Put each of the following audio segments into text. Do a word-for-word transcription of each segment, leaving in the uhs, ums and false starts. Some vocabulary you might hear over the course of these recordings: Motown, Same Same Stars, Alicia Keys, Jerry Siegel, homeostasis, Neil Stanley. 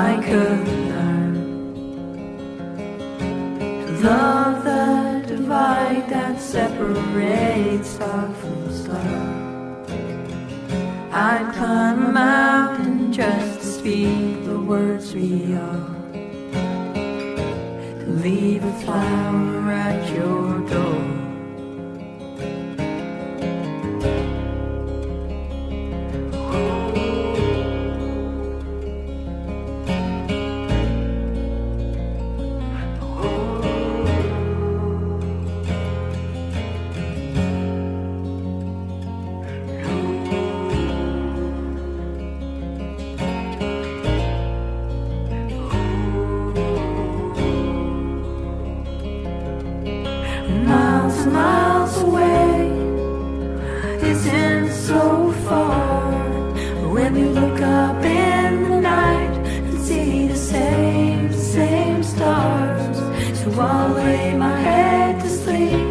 I could learn to love the divide that separates star from star. I'd climb a mountain just to speak the words we are, to leave a flower at your door. Miles and miles away isn't so far. When we look up in the night and see the same, same stars, so I'll lay my head to sleep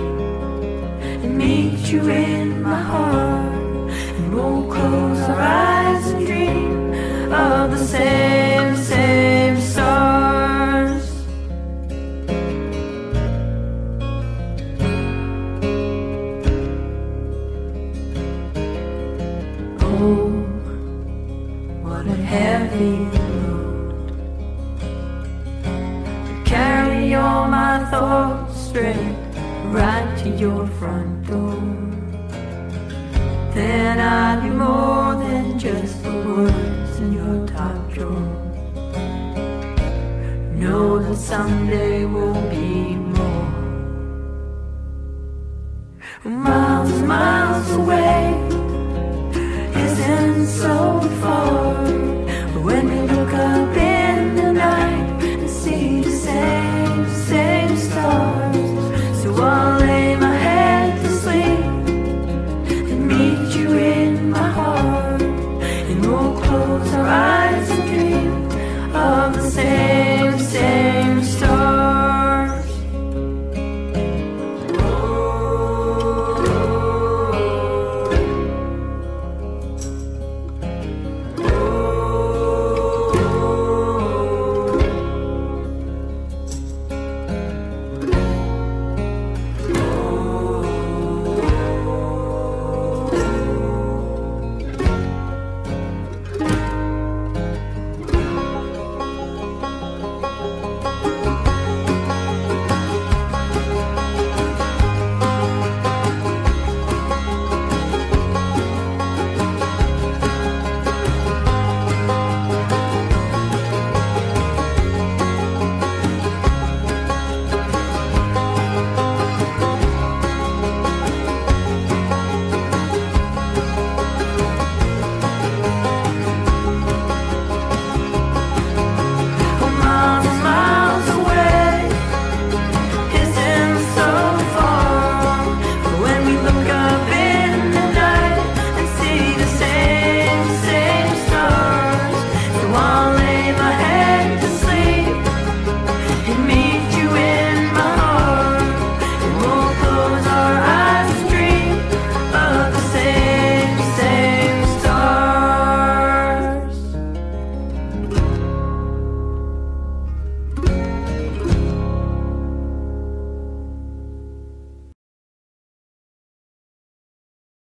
and meet you in my heart, and we'll close our eyes and dream of the same, same stars. Oh, what a heavy load to carry all my thoughts straight right to your front door. Then I'd be more than just the words in your top drawer. Know that someday we'll be more. Miles and miles away, so far, when we look up